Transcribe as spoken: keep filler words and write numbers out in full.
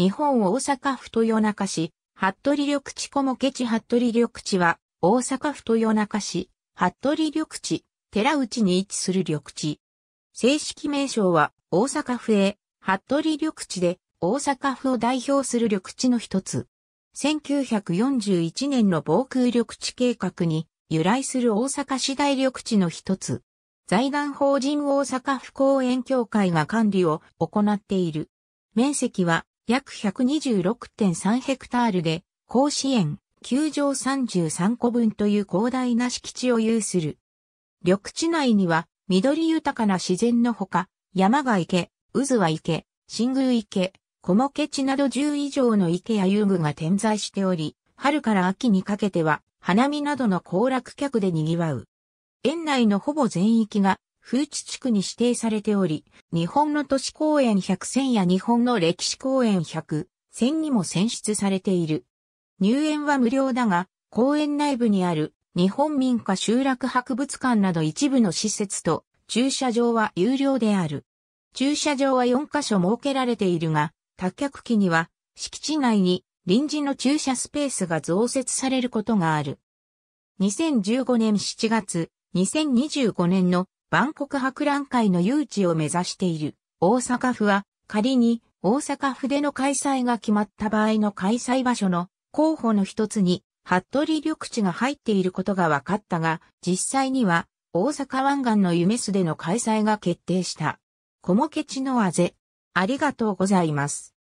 日本大阪府豊中市、服部緑地小茂地服部緑地は、大阪府豊中市、服部緑地、寺内に位置する緑地。正式名称は、大阪府営、服部緑地で、大阪府を代表する緑地の一つ。せんきゅうひゃくよんじゅういちねんの防空緑地計画に、由来する大阪市大緑地の一つ。財団法人大阪府公園協会が管理を行っている。面積は約 ひゃくにじゅうろくてんさん ヘクタールで、甲子園、球場さんじゅうさんこぶんという広大な敷地を有する。緑地内には緑豊かな自然のほか、山が池、渦は池、新宮池、小茂地などじゅういじょうの池や遊具が点在しており、春から秋にかけては、花見などの行楽客で賑わう。園内のほぼ全域が風致地区に指定されており、日本の都市公園百選や日本の歴史公園百選にも選出されている。入園は無料だが、公園内部にある日本民家集落博物館など一部の施設と駐車場は有料である。駐車場はよんかしょ設けられているが、多脚期には敷地内に臨時の駐車スペースが増設されることがある。にせんじゅうごねんしちがつ、にせんにじゅうごねんの万国博覧会の誘致を目指している大阪府は、仮に大阪府での開催が決まった場合の開催場所の候補の一つに、服部緑地が入っていることが分かったが、実際には大阪湾岸の夢洲での開催が決定した。小茂地のあぜ。ありがとうございます。